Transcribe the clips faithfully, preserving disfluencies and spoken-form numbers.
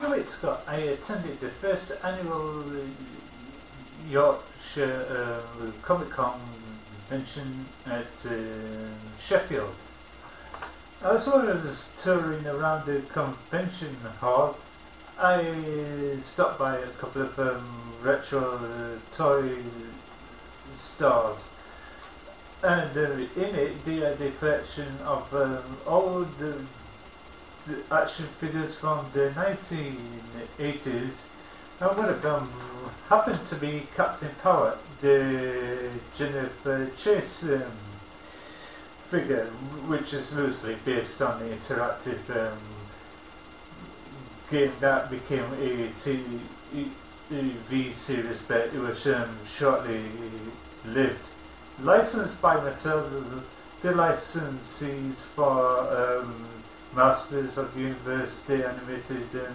Hello, Scott. I attended the first annual Yorkshire uh, Comic Con convention at uh, Sheffield. As I was touring around the convention hall, I stopped by a couple of um, retro uh, toy stores, and uh, in it they had a collection of um, old uh, action figures from the nineteen eighties, and one of them happened to be Captain Power, the Jennifer Chase um, figure, which is loosely based on the interactive um, game that became a T V series, but it was um, shortly lived. Licensed by Mattel, the licensees for um, Masters of the Universe, the animated and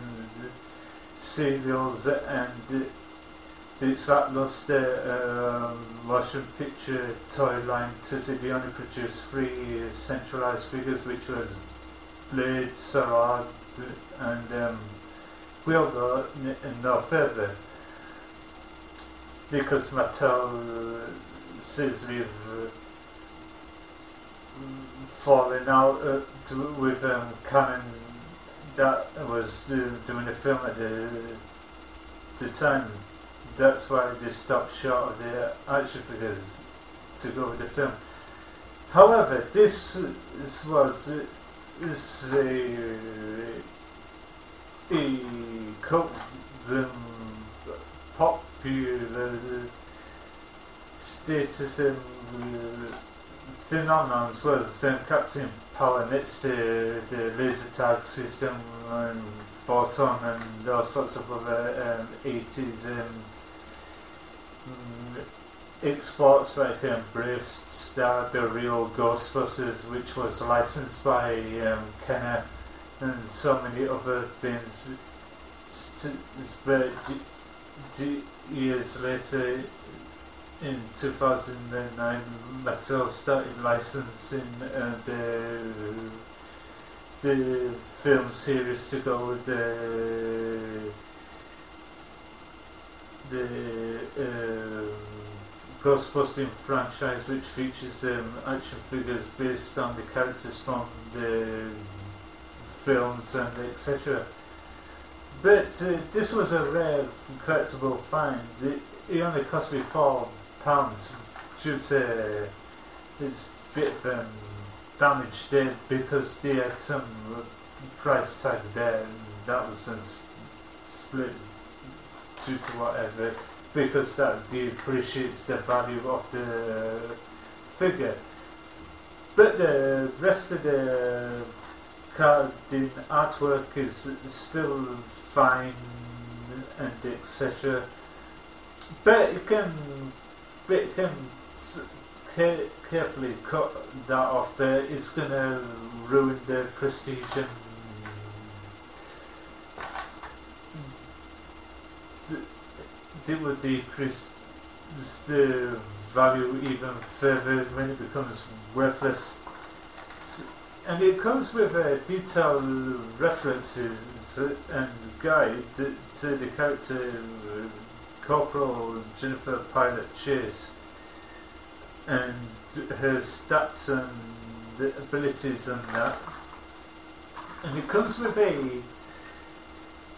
serials, and the, the lackluster um, motion picture toy line. They only produced three uh, centralized figures, which was Blade, Sarah, and um, we'll go no further because Mattel seems we've uh, fallen out uh, to, with um, Cannon, that was uh, doing the film at the, the time. That's why they stopped short of the action figures to go with the film. However, this, this was uh, this a, a cult, um, popular status and uh, phenomenon was um, Captain Power next to the laser tag system and photon and all sorts of other um, eighties um, exports like um, Brave Starr, the real Ghostbusters, which was licensed by um, Kenner, and so many other things. But years later, in two thousand nine, Mattel started licensing uh, the the film series to go with the the um, Ghostbusters franchise, which features um, action figures based on the characters from the films and et cetera. But uh, this was a rare collectible find. It, it only cost me four. Due to this bit of um, damage there, because they had some price tag there and that was then split due to whatever, because that depreciates the value of the figure. But the rest of the carding artwork is still fine and et cetera. But it can But it can carefully cut that off there. It's going to ruin the prestige and it will decrease the value even further when it becomes worthless. And it comes with uh, detailed references and guide to the character Corporal Jennifer Pilot Chase and her stats and the abilities and that, and it comes with a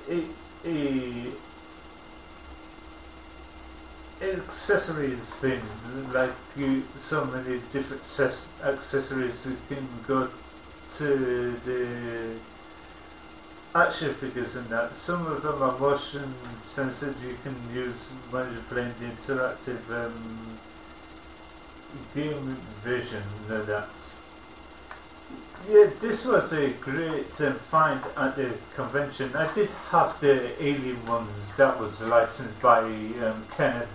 a, a accessories things, like you, so many different ses accessories. You can go to the action figures and that. Some of them are motion sensitive, you can use when you're playing the interactive um, game vision and that. Yeah, this was a great um, find at the convention. I did have the alien ones that was licensed by um, Kenner,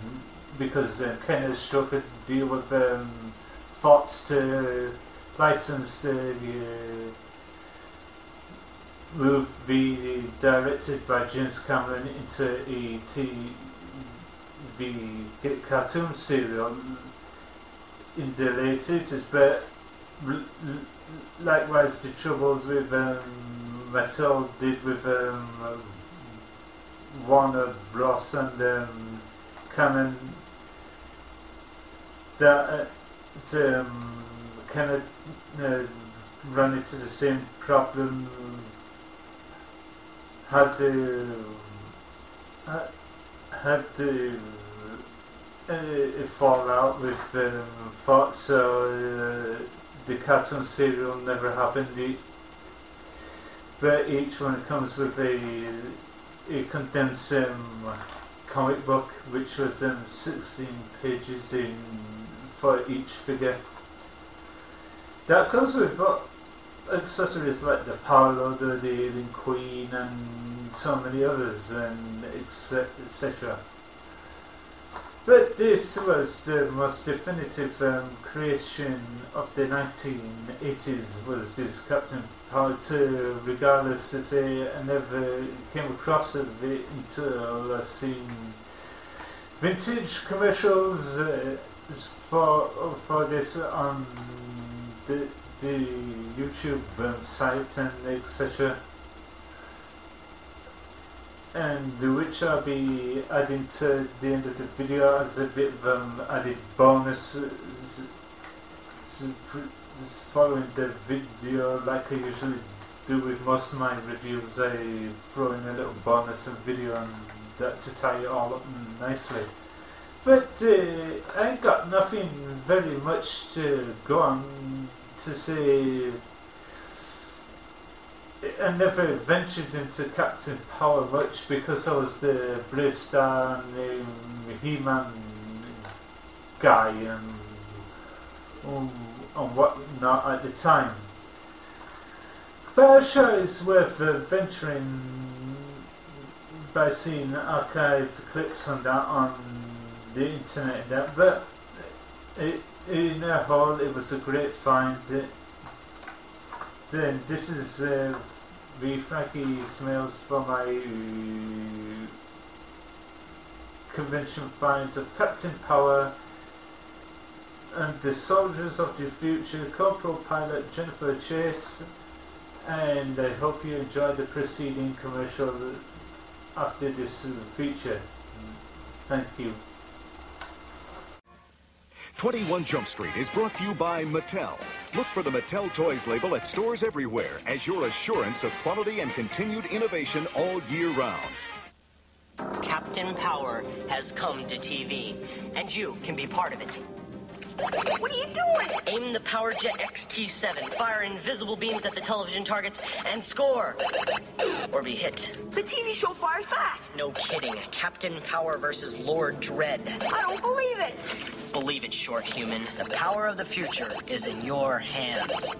because um, Kenner struck a deal with um, Fox to license the uh, movie directed by James Cameron into a T V cartoon serial in the late eighties, but likewise the troubles with um, Mattel did with um, Warner Bros and um, Cannon, that uh, um, kind of uh, run into the same problem. Had to uh, had to uh, fall out with um, Fox, so uh, the Cartoon serial never happened. But each one comes with a a condensed um, comic book, which was um, sixteen pages in for each figure. That comes with uh, accessories like the Power Loader, the Alien Queen, and so many others, and et cetera. But this was the most definitive um, creation of the nineteen eighties, was this Captain Power two, regardless, as I, I never came across of it until I seen vintage commercials uh, for for this on the, the YouTube um, site and et cetera. And which I'll be adding to the end of the video as a bit of um, added bonus following the video, like I usually do with most of my reviews. I throw in a little bonus and video and that to tie it all up nicely. But uh, I got nothing very much to go on to say. I never ventured into Captain Power much because I was the Brave Starr and the He-Man guy and, and whatnot at the time. But I'm sure it's worth venturing by seeing archive clips on that on the internet and that. But it, in a whole, it was a great find. It, then this is uh, the Frankie Smells for my uh, convention finds of Captain Power and the Soldiers of the Future, Corporal Pilot Jennifer Chase, and I hope you enjoy the preceding commercial after this feature. Thank you. twenty-one Jump Street is brought to you by Mattel. Look for the Mattel Toys label at stores everywhere as your assurance of quality and continued innovation all year round. Captain Power has come to T V, and you can be part of it. What are you doing? Aim the Power Jet X T seven, fire invisible beams at the television targets, and score! Or be hit. The T V show fires back! No kidding. Captain Power versus Lord Dread. I don't believe it! Believe it, short human. The power of the future is in your hands.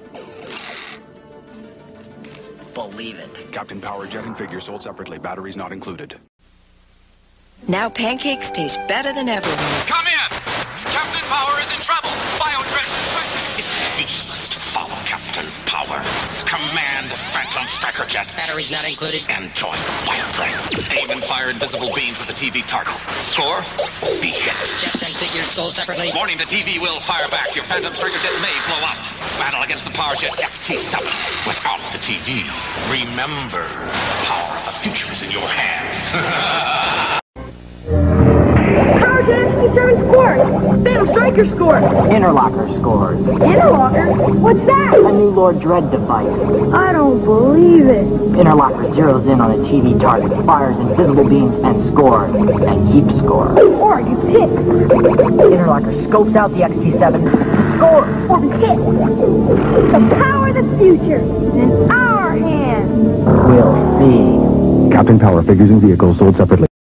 Believe it. Captain Power Jet and figure sold separately. Batteries not included. Now pancakes taste better than ever. Come in! Captain Power is in trouble. Bio-tread is in question. It's ceaseless to follow Captain Power. Command the Phantom Striker Jet. Batteries not included. And join the Bio-tread. Aim and fire invisible beams at the T V target. Score. Be hit. Jets and figures sold separately. Warning, the T V will fire back. Your Phantom Striker Jet may blow up. Battle against the Power Jet X T seven. Without the T V, remember, the power of the future is in your hands. X T seven scores! Phantom Striker scores! Interlocker scores. Interlocker? What's that? A new Lord Dread device. I don't believe it. Interlocker zeroes in on a T V target, fires invisible beams, and scores. And keeps score. Or you hit. Interlocker scopes out the X T seven, scores. Or be hit. The power of the future is in our hands. We'll see. Captain Power figures and vehicles sold separately.